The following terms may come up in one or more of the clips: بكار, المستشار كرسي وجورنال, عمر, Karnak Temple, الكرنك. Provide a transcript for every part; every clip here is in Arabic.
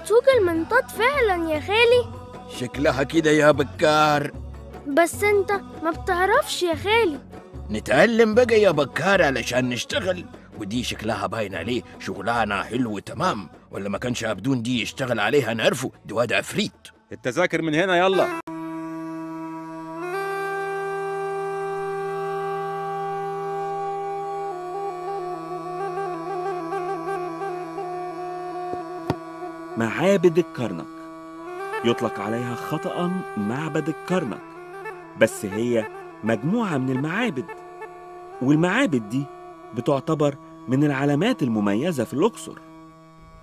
هتسوق المنطاد فعلا يا خالي؟ شكلها كده يا بكار. بس انت ما بتعرفش يا خالي. نتعلم بقى يا بكار علشان نشتغل، ودي شكلها باين عليه شغلانة حلو تمام، ولا ما كانش عبدون دي يشتغل عليها نعرفه، دي واد عفريت. التذاكر من هنا يلا. معابد الكرنك يطلق عليها خطأ معبد الكرنك، بس هي مجموعة من المعابد، والمعابد دي بتعتبر من العلامات المميزة في الأقصر.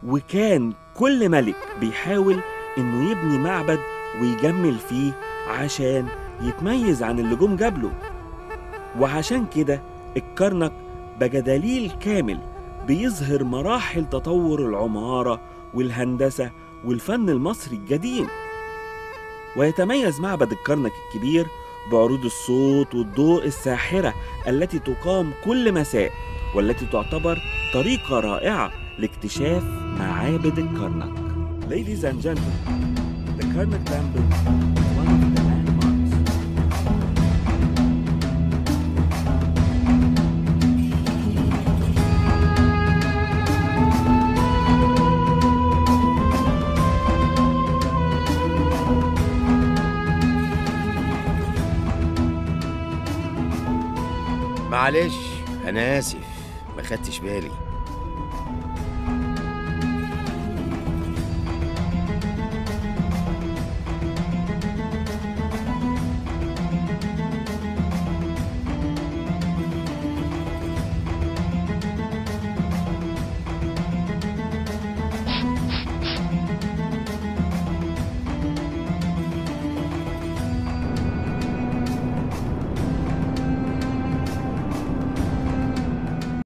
وكان كل ملك بيحاول إنه يبني معبد ويجمل فيه عشان يتميز عن اللي جم جابله، وعشان كده الكرنك بقى دليل كامل بيظهر مراحل تطور العمارة والهندسة والفن المصري القديم. ويتميز معبد الكرنك الكبير بعروض الصوت والضوء الساحرة التي تقام كل مساء، والتي تعتبر طريقة رائعة لاكتشاف معابد الكرنك. Ladies and gentlemen, the Karnak Temple is one of the landmarks. معلش أنا آسف ما خدتش بالي.